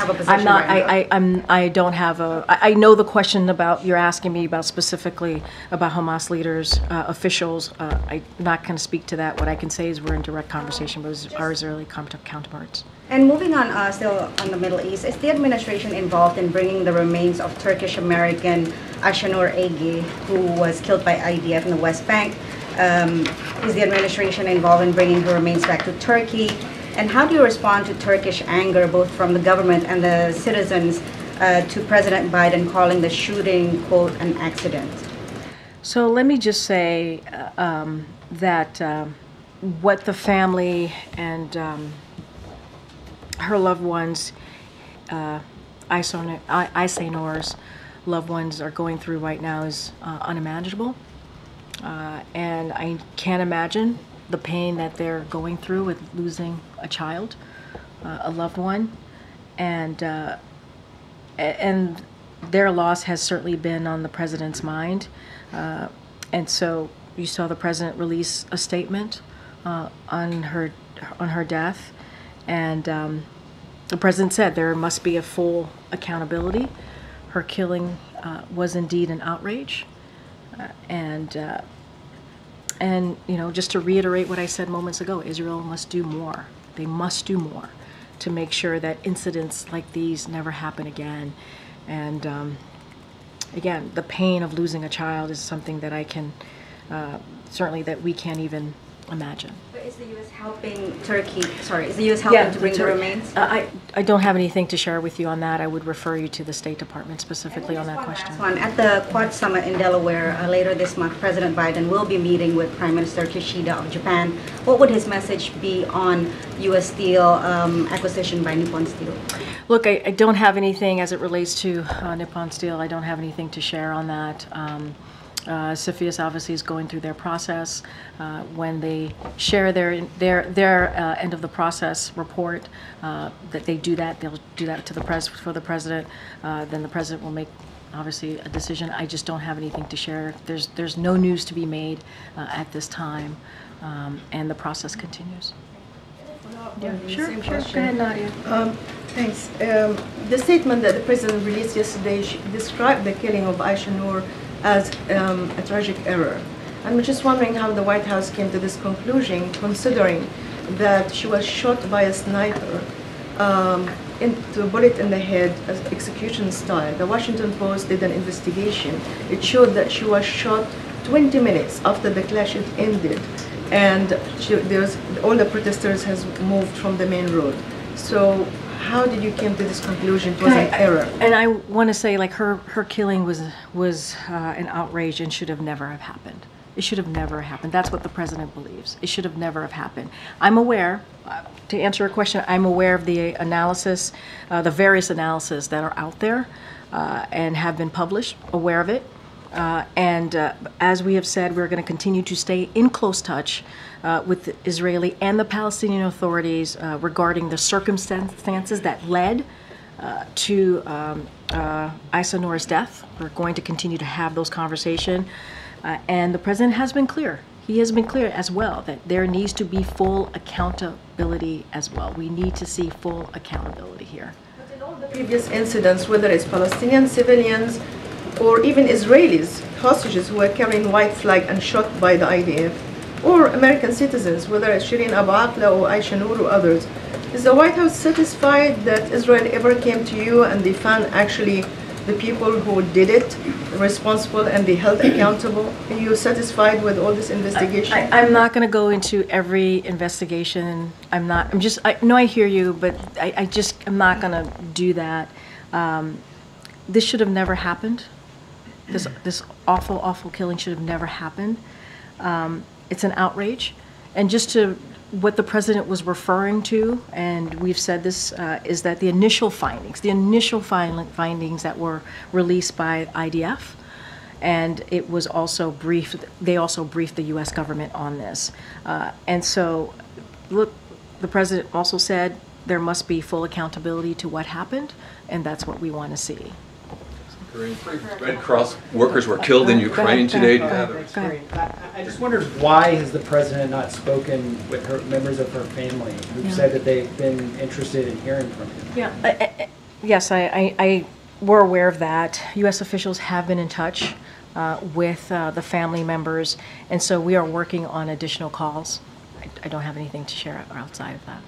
have a position. I'm not. Right I don't have a. I know the question about you're asking me about specifically about Hamas leaders, officials. I'm not going to speak to that. What I can say is we're in direct conversation with our Israeli counterparts. And moving on, still on the Middle East, is the administration involved in bringing the remains of Turkish-American Ayşenur Ezgi, who was killed by IDF in the West Bank? Is the administration involved in bringing her remains back to Turkey? And how do you respond to Turkish anger, both from the government and the citizens, to President Biden calling the shooting, quote, an accident? So let me just say that what the family and her loved ones, Ayşenur's loved ones, are going through right now is unimaginable. And I can't imagine the pain that they're going through with losing a child, a loved one. And their loss has certainly been on the president's mind. And so you saw the president release a statement on her death. And the president said there must be a full accountability. Her killing was indeed an outrage. And you know, just to reiterate what I said moments ago, Israel must do more. They must do more to make sure that incidents like these never happen again. And again, the pain of losing a child is something that I can certainly that we can't even imagine. But is the U.S. helping Turkey? Sorry, is the U.S. helping to bring the remains? I don't have anything to share with you on that. I would refer you to the State Department specifically on that question. At the Quad Summit in Delaware later this month, President Biden will be meeting with Prime Minister Kishida of Japan. What would his message be on U.S. steel acquisition by Nippon Steel? Look, I don't have anything as it relates to Nippon Steel. I don't have anything to share on that. CFIUS obviously is going through their process. When they share their end of the process report, they'll do that to the press for the president. Then the president will make obviously a decision. I just don't have anything to share. There's no news to be made at this time, and the process continues. Yeah, sure. Go ahead, Nadia. Thanks. The statement that the president released yesterday described the killing of Ayşenur as a tragic error. I'm just wondering how the White House came to this conclusion, considering that she was shot by a sniper into a bullet in the head, as execution style. The Washington Post did an investigation. It showed that she was shot 20 minutes after the clash had ended, and all the protesters has moved from the main road. So how did you come to this conclusion? It was an error. And I want to say, like, her killing was an outrage and should have never have happened. It should have never happened. That's what the president believes. It should have never have happened. I'm aware, to answer a question, I'm aware of the analysis, the various analyses that are out there and have been published, aware of it. As we have said, we're going to continue to stay in close touch with the Israeli and the Palestinian authorities regarding the circumstances that led to Ayşenur's death. We're going to continue to have those conversations. And the president has been clear. He has been clear as well that there needs to be full accountability as well. We need to see full accountability here. But in all the previous incidents, whether it's Palestinian civilians, or even Israelis, hostages who were carrying white flag and shot by the IDF, or American citizens, whether it's Shireen Abu Akleh or Ayşenur or others. Is the White House satisfied that Israel ever came to you and they found actually the people who did it responsible and they held accountable? Are you satisfied with all this investigation? I'm not going to go into every investigation. I'm not. I'm just. I know I hear you, but I just. I'm not going to do that. This should have never happened. This awful, awful killing should have never happened. It's an outrage. And just to what the president was referring to, and we've said this, is that the initial findings that were released by IDF, and it was also briefed, they also briefed the U.S. government on this. And so, look, the president also said there must be full accountability to what happened, and that's what we want to see. Red Cross workers were killed in Ukraine today. I just wondered, why has the president not spoken with her, members of her family who said that they've been interested in hearing from him? Yeah. Yes, we're aware of that. U.S. officials have been in touch with the family members, and so we are working on additional calls. I don't have anything to share outside of that.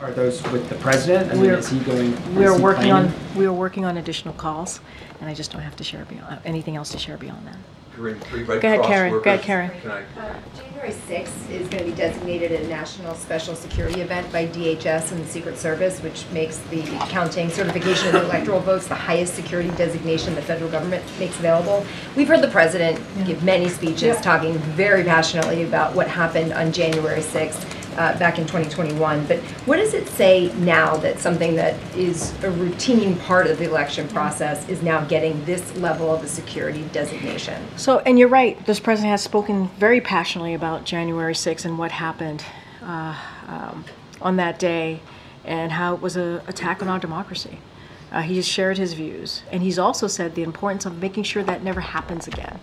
Are those with the president? I mean, is he going? We are working on additional calls, and I just don't have to share beyond, anything else to share beyond that. Go ahead, Karen. January 6th is going to be designated a national special security event by DHS and the Secret Service, which makes the counting, certification of the electoral votes the highest security designation the federal government makes available. We've heard the president give many speeches talking very passionately about what happened on January 6th. Back in 2021, but what does it say now that something that is a routine part of the election process is now getting this level of a security designation? So, and you're right, this president has spoken very passionately about January 6th and what happened on that day and how it was an attack on our democracy. He's shared his views, and he's also said the importance of making sure that never happens again.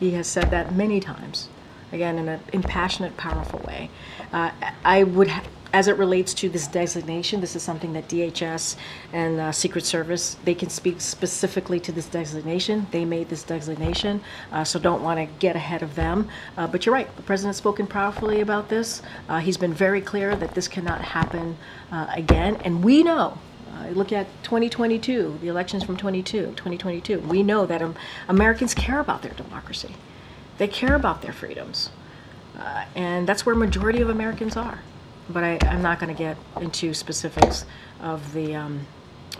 He has said that many times. Again, in an impassionate, powerful way. I would, as it relates to this designation, this is something that DHS and Secret Service, they can speak specifically to this designation. They made this designation, so don't want to get ahead of them. But you're right, the president's spoken powerfully about this. He's been very clear that this cannot happen again, and we know. Look at 2022, the elections from 2022. We know that Americans care about their democracy. They care about their freedoms, and that's where majority of Americans are. But I'm not going to get into specifics of the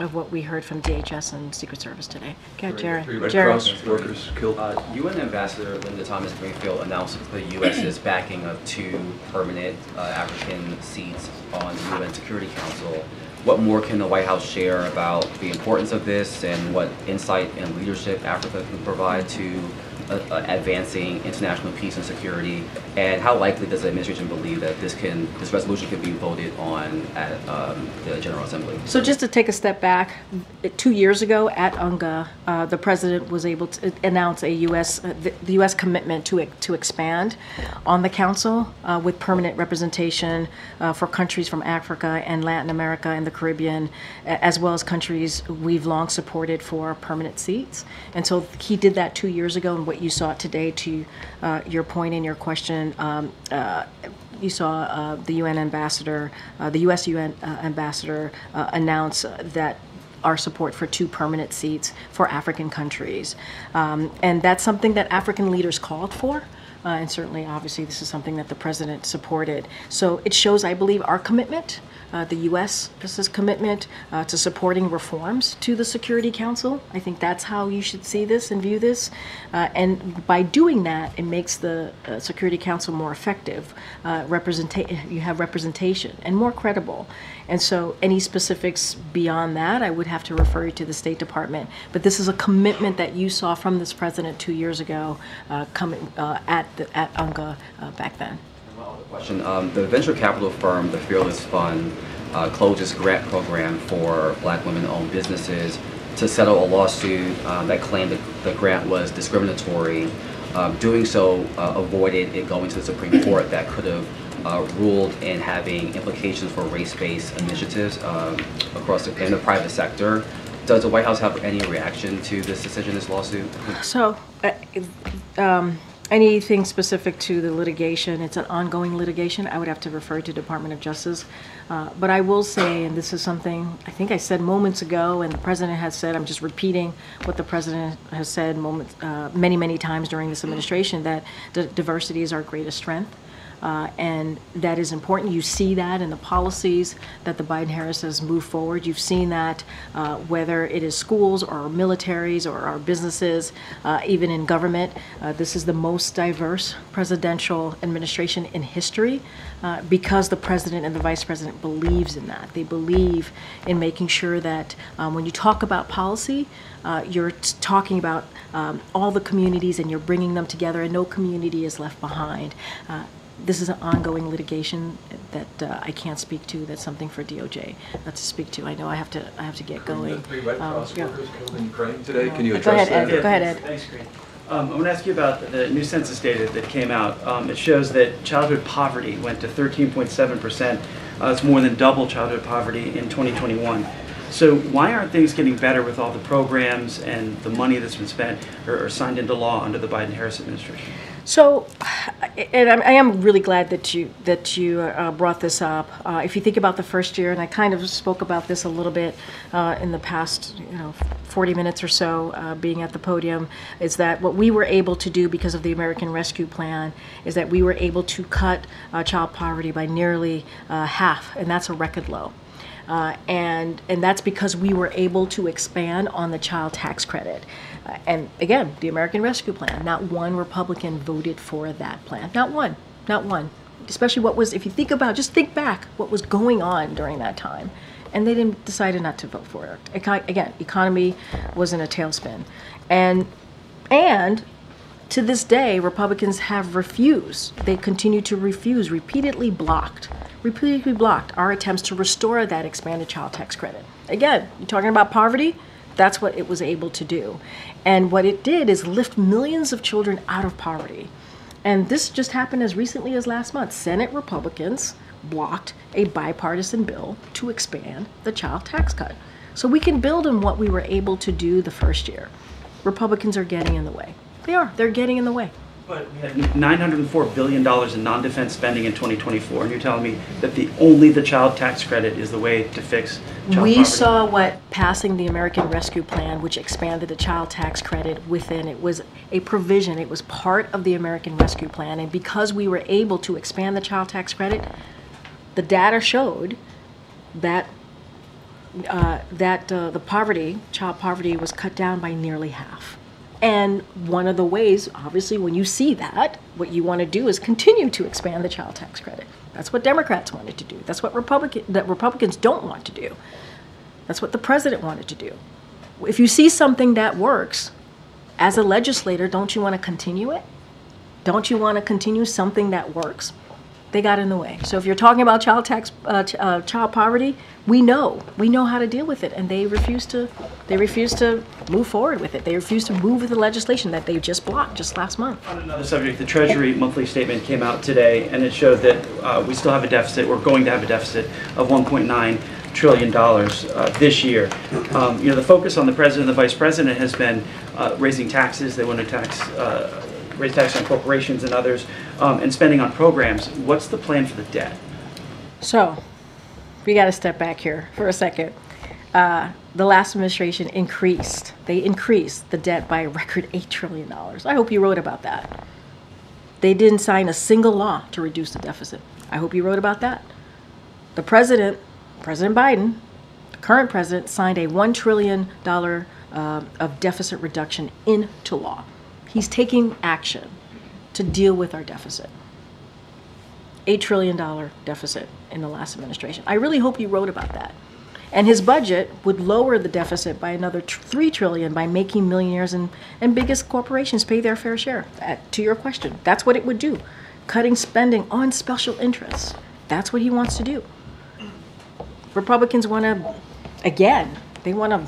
of what we heard from DHS and Secret Service today. Okay, Jared. Red Cross workers killed. UN Ambassador Linda Thomas-Greenfield announced the U.S.'s backing of 2 permanent African seats on the UN Security Council. What more can the White House share about the importance of this and what insight and leadership Africa can provide to advancing international peace and security, and how likely does the administration believe that this resolution could be voted on at the General Assembly? So just to take a step back, 2 years ago at UNGA, the president was able to announce a U.S. the U.S. commitment to expand on the council with permanent representation for countries from Africa and Latin America and the Caribbean, as well as countries we've long supported for permanent seats. And so he did that 2 years ago, and what you saw today, to your point and your question, you saw the UN ambassador, the U.S. UN ambassador announce that our support for 2 permanent seats for African countries. And that's something that African leaders called for. And certainly, obviously, this is something that the president supported. So it shows, I believe, our commitment, the U.S. commitment to supporting reforms to the Security Council. I think that's how you should see this and view this. And by doing that, it makes the Security Council more effective. You have representation and more credible. And so any specifics beyond that, I would have to refer you to the State Department. But this is a commitment that you saw from this president 2 years ago at UNGA back then. Question. The venture capital firm, the Fearless Fund, closed its grant program for Black women-owned businesses to settle a lawsuit that claimed that the grant was discriminatory. Doing so avoided it going to the Supreme Court that could have ruled in having implications for race-based initiatives across in the private sector. Does the White House have any reaction to this decision, this lawsuit? So, anything specific to the litigation, it's an ongoing litigation. I would have to refer to Department of Justice. But I will say, and this is something I think I said moments ago, and the president has said, I'm just repeating what the president has said many times during this administration, that diversity is our greatest strength. And that is important. You see that in the policies that the Biden-Harris has moved forward. You've seen that whether it is schools or our militaries or our businesses, even in government. This is the most diverse presidential administration in history because the president and the vice president believes in that. They believe in making sure that when you talk about policy, you're talking about all the communities and you're bringing them together and no community is left behind. This is an ongoing litigation that I can't speak to. That's something for DOJ not to speak to. I know I have to get going. The 3 Red Cross workers killed in Ukraine today. Can you address that? Go ahead, Ed. Thanks, Green. I'm going to ask you about the new census data that came out. It shows that childhood poverty went to 13.7%. It's more than double childhood poverty in 2021. So why aren't things getting better with all the programs and the money that's been spent or signed into law under the Biden-Harris administration? So, and I am really glad that you brought this up. If you think about the first year, and I kind of spoke about this a little bit in the past, 40 minutes or so, being at the podium, is that what we were able to do because of the American Rescue Plan is that we were able to cut child poverty by nearly half, and that's a record low. And that's because we were able to expand on the child tax credit. And again, the American Rescue Plan, not one Republican voted for that plan. Not one. Especially what was, if you think about, just think back what was going on during that time. And they decided not to vote for it. Again, economy was in a tailspin. And to this day, Republicans have refused. They continue to refuse, repeatedly blocked our attempts to restore that expanded child tax credit. Again, you're talking about poverty, that's what it was able to do. And what it did is lift millions of children out of poverty. And this just happened as recently as last month. Senate Republicans blocked a bipartisan bill to expand the child tax cut. So we can build on what we were able to do the first year. Republicans are getting in the way. They are. They're getting in the way. But we had $904 billion in non-defense spending in 2024, and you're telling me that only the child tax credit is the way to fix child poverty? We saw what passing the American Rescue Plan, which expanded the child tax credit within, it was a provision, it was part of the American Rescue Plan, and because we were able to expand the child tax credit, the data showed that child poverty was cut down by nearly half. And one of the ways, obviously, when you see that, what you want to do is continue to expand the child tax credit. That's what Democrats wanted to do. That's what Republicans don't want to do. That's what the president wanted to do. If you see something that works, as a legislator, don't you want to continue it? Don't you want to continue something that works? They got in the way. So if you're talking about child poverty, we know how to deal with it, and they refuse to move forward with it. They refuse to move with the legislation that they just blocked just last month. On another subject, the Treasury monthly statement came out today, and it showed that we still have a deficit. We're going to have a deficit of $1.9 trillion this year. The focus on the president and the vice president has been raising taxes. They want to raise tax on corporations and others, and spending on programs. What's the plan for the debt? So, we got to step back here for a second. The last administration increased the debt by a record $8 trillion. I hope you wrote about that. They didn't sign a single law to reduce the deficit. I hope you wrote about that. The president, President Biden, the current president, signed a $1 trillion of deficit reduction into law. He's taking action to deal with our deficit. $8 trillion deficit in the last administration. I really hope you wrote about that. And his budget would lower the deficit by another $3 trillion by making millionaires and biggest corporations pay their fair share. To your question, that's what it would do. Cutting spending on special interests. That's what he wants to do. Republicans want to, again, they want to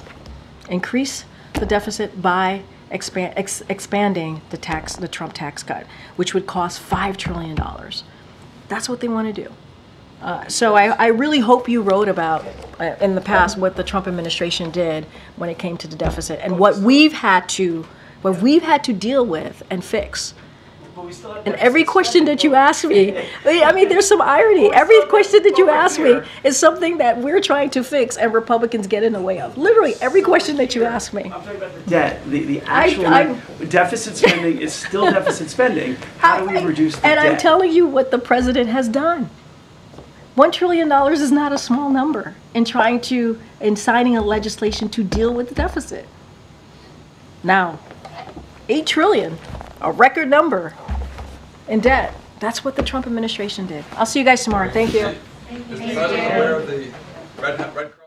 increase the deficit by expanding the Trump tax cut, which would cost $5 trillion. That's what they want to do. So I really hope you wrote about, in the past, what the Trump administration did when it came to the deficit and what we've had to deal with and fix. And every question that you ask me, I mean, there's some irony. Every question that you ask me is something that we're trying to fix and Republicans get in the way of. Literally every question that you ask me. I'm talking about the debt. The actual deficit spending is still deficit spending. How do we reduce the debt? And I'm telling you what the president has done. $1 trillion is not a small number in signing a legislation to deal with the deficit. Now, $8 trillion, a record number. In debt. That's what the Trump administration did. I'll see you guys tomorrow. Thank you. Thank you.